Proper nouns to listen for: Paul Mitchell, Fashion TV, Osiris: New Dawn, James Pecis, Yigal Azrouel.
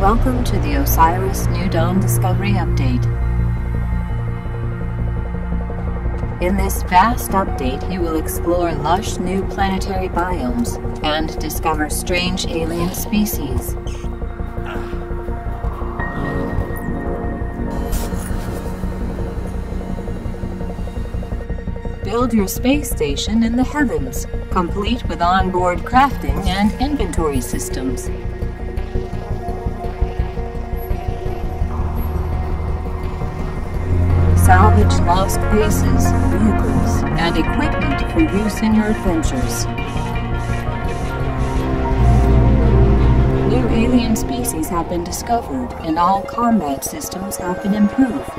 Welcome to the Osiris New Dawn Discovery Update. In this vast update, you will explore lush new planetary biomes and discover strange alien species. Build your space station in the heavens, complete with onboard crafting and inventory systems. Salvage lost bases, vehicles, and equipment for use in your adventures. New alien species have been discovered, and all combat systems have been improved.